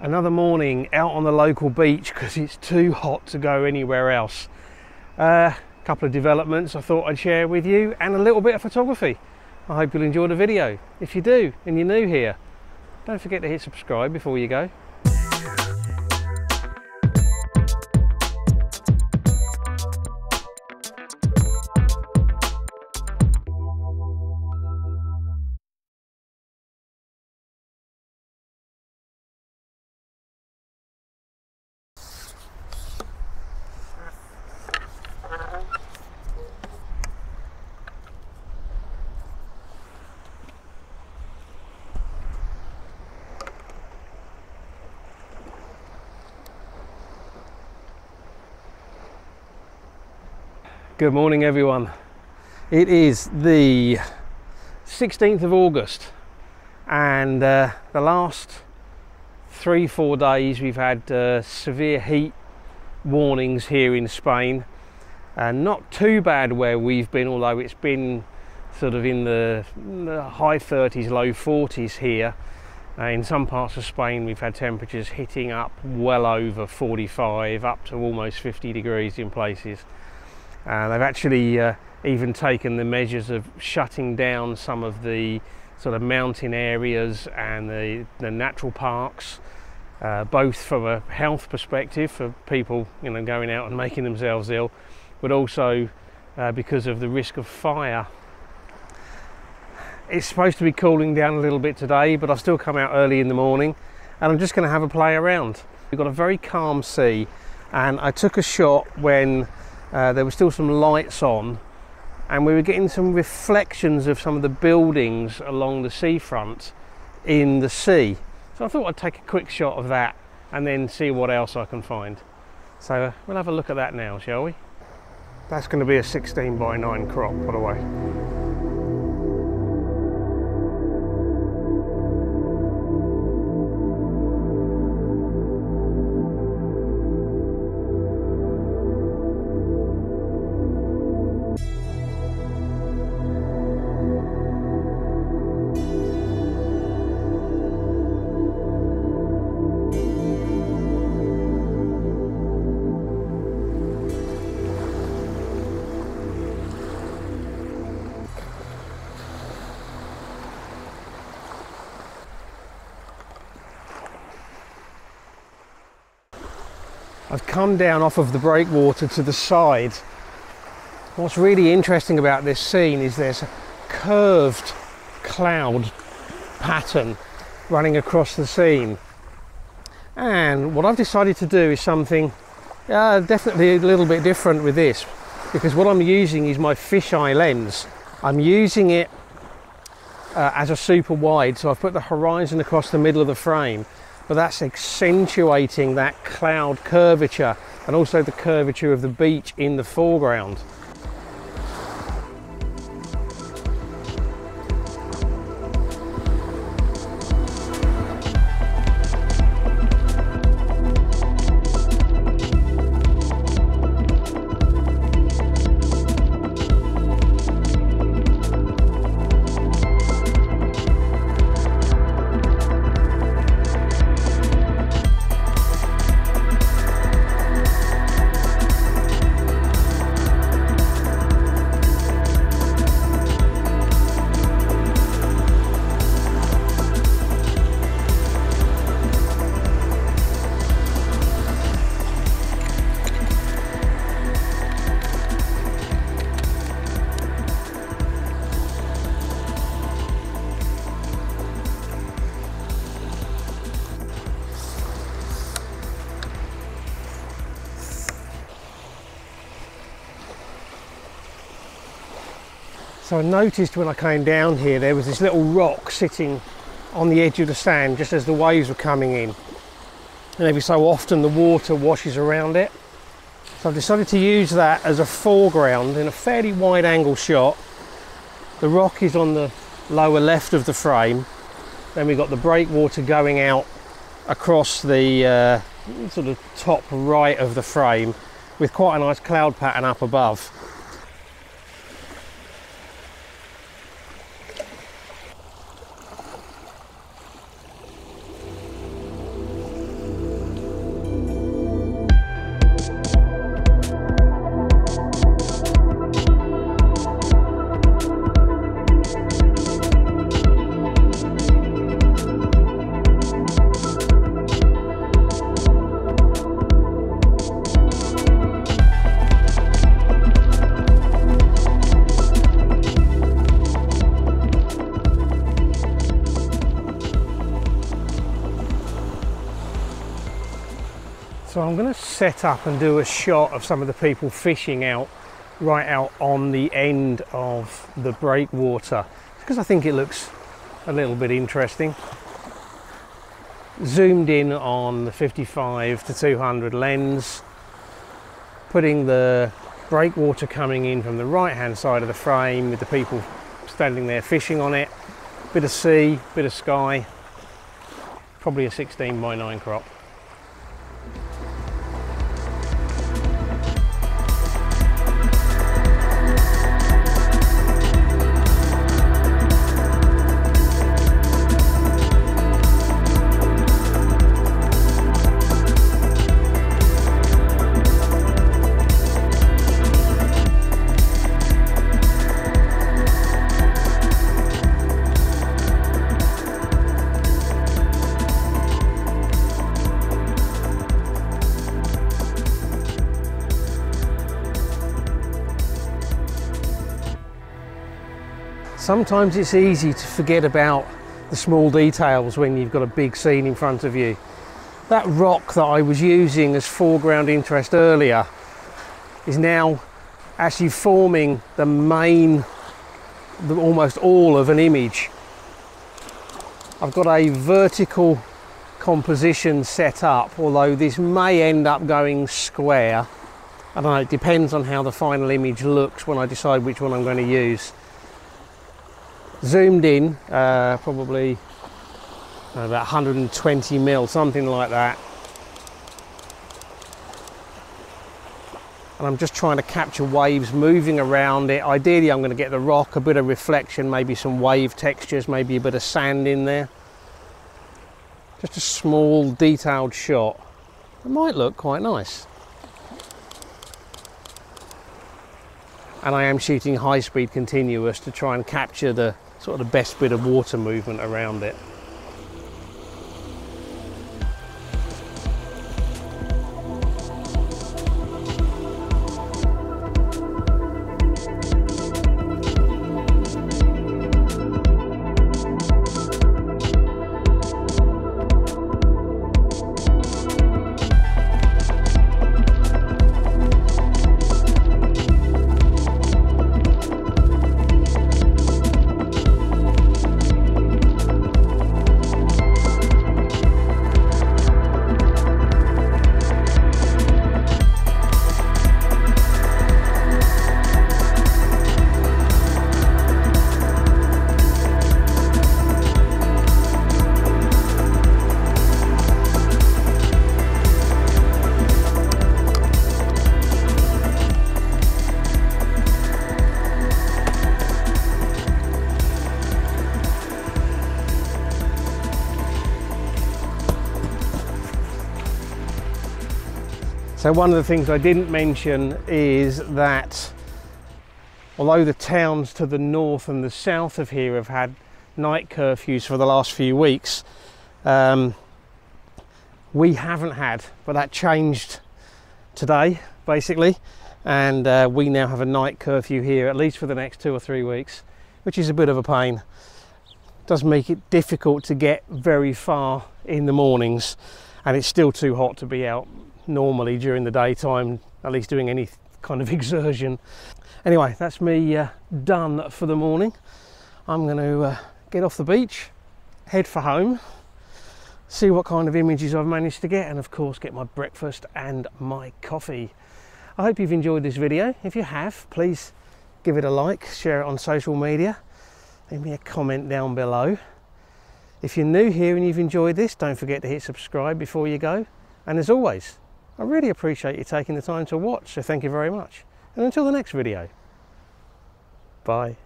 Another morning out on the local beach because it's too hot to go anywhere else. A couple of developments I thought I'd share with you and a little bit of photography. I hope you'll enjoy the video. If you do and you're new here, don't forget to hit subscribe before you go. Good morning everyone. It is the 16th of August and the last 3-4 days we've had severe heat warnings here in Spain. Not too bad where we've been, although it's been sort of in the high 30s, low 40s here. In some parts of Spain we've had temperatures hitting up well over 45, up to almost 50 degrees in places. They've actually even taken the measures of shutting down some of the sort of mountain areas and the natural parks, both from a health perspective for people, you know, going out and making themselves ill, but also because of the risk of fire. It's supposed to be cooling down a little bit today, but I've still come out early in the morning and I'm just going to have a play around. We've got a very calm sea and I took a shot when there were still some lights on and we were getting some reflections of some of the buildings along the seafront in the sea. So I thought I'd take a quick shot of that and then see what else I can find. So we'll have a look at that now, shall we? That's going to be a 16x9 crop, by the way. I've come down off of the breakwater to the side. What's really interesting about this scene is there's a curved cloud pattern running across the scene. And what I've decided to do is something definitely a little bit different with this, because what I'm using is my fisheye lens. I'm using it as a super wide, so I've put the horizon across the middle of the frame. But that's accentuating that cloud curvature and also the curvature of the beach in the foreground. So I noticed when I came down here there was this little rock sitting on the edge of the sand just as the waves were coming in, and every so often the water washes around it. So I've decided to use that as a foreground in a fairly wide angle shot. The rock is on the lower left of the frame, then we've got the breakwater going out across the sort of top right of the frame with quite a nice cloud pattern up above. So I'm going to set up and do a shot of some of the people fishing out right out on the end of the breakwater, because I think it looks a little bit interesting. Zoomed in on the 55-200 lens, putting the breakwater coming in from the right hand side of the frame with the people standing there fishing on it. Bit of sea, bit of sky, probably a 16x9 crop. Sometimes it's easy to forget about the small details when you've got a big scene in front of you. That rock that I was using as foreground interest earlier is now actually forming the main, almost all of an image. I've got a vertical composition set up, although this may end up going square. I don't know, it depends on how the final image looks when I decide which one I'm going to use. Zoomed in, probably about 120mm, something like that. And I'm just trying to capture waves moving around it. Ideally, I'm going to get the rock, a bit of reflection, maybe some wave textures, maybe a bit of sand in there. Just a small, detailed shot. It might look quite nice. And I am shooting high speed continuous to try and capture the sort of the best bit of water movement around it. So one of the things I didn't mention is that although the towns to the north and the south of here have had night curfews for the last few weeks, we haven't had, but that changed today basically, and we now have a night curfew here at least for the next 2 or 3 weeks, which is a bit of a pain. Does make it difficult to get very far in the mornings, and it's still too hot to be out normally during the daytime, at least doing any kind of exertion. Anyway, that's me done for the morning. I'm going to get off the beach, head for home, see what kind of images I've managed to get, and of course get my breakfast and my coffee. I hope you've enjoyed this video. If you have, please give it a like, share it on social media, leave me a comment down below. If you're new here and you've enjoyed this, don't forget to hit subscribe before you go, and as always, I really appreciate you taking the time to watch, so thank you very much. And until the next video, bye.